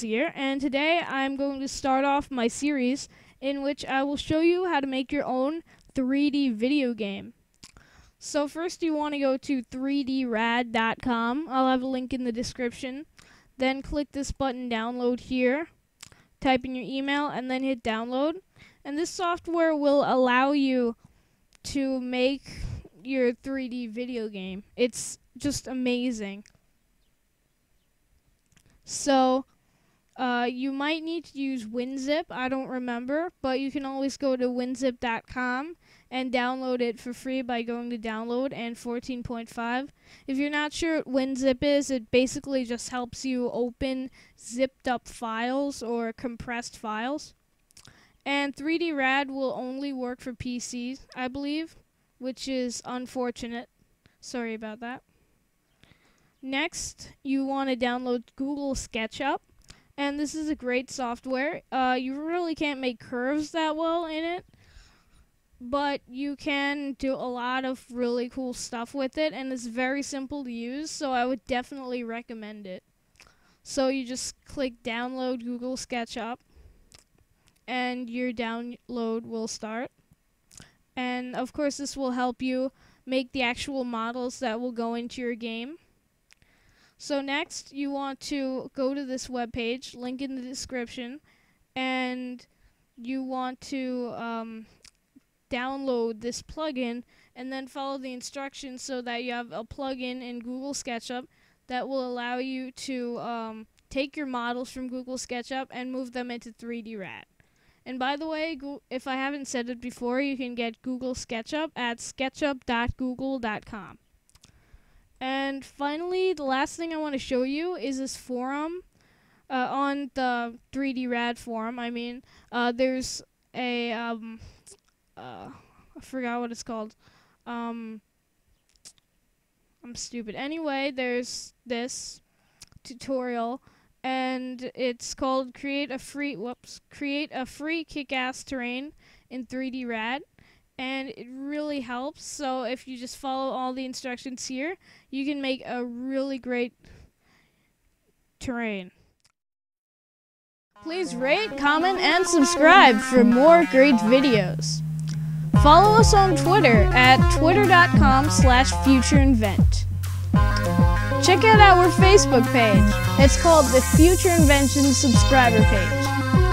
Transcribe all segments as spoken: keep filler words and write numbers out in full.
Here, and today I'm going to start off my series in which I will show you how to make your own three D video game. So first you want to go to three D rad dot com. I'll have a link in the description. Then click this button, download here, type in your email, and then hit download. And this software will allow you to make your three D video game. It's just amazing. So Uh, you might need to use WinZip, I don't remember, but you can always go to win zip dot com and download it for free by going to download and fourteen point five. If you're not sure what WinZip is, it basically just helps you open zipped up files or compressed files. And three D rad will only work for P Cs, I believe, which is unfortunate. Sorry about that. Next, you want to download Google SketchUp. And this is a great software. Uh, you really can't make curves that well in it, but you can do a lot of really cool stuff with it, and it's very simple to use, so I would definitely recommend it. So you just click download Google SketchUp, and your download will start. And of course this will help you make the actual models that will go into your game. So next, you want to go to this webpage, link in the description, and you want to um, download this plugin and then follow the instructions so that you have a plugin in Google SketchUp that will allow you to um, take your models from Google SketchUp and move them into three D rad. And by the way, go if I haven't said it before, you can get Google SketchUp at sketchup dot google dot com. And finally, the last thing I want to show you is this forum. Uh, on the three D rad forum, I mean, uh, there's a, um, uh, I forgot what it's called. Um, I'm stupid. Anyway, there's this tutorial, and it's called Create a Free, whoops, Create a Free Kick-Ass Terrain in three D rad. And it really helps, so if you just follow all the instructions here, you can make a really great terrain. Please rate, comment, and subscribe for more great videos. Follow us on Twitter at twitter dot com slash future invent. Check out our Facebook page. It's called the Future Invention subscriber page.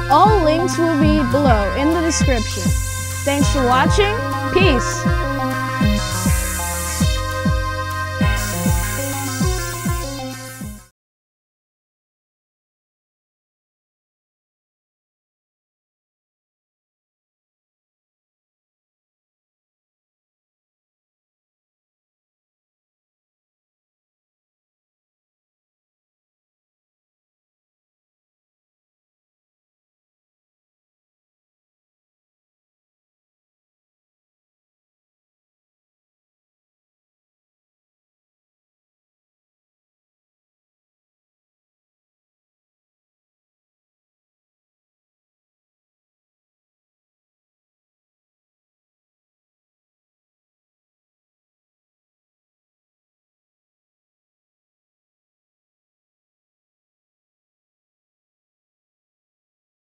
All links will be below in the description. Thanks for watching. Peace.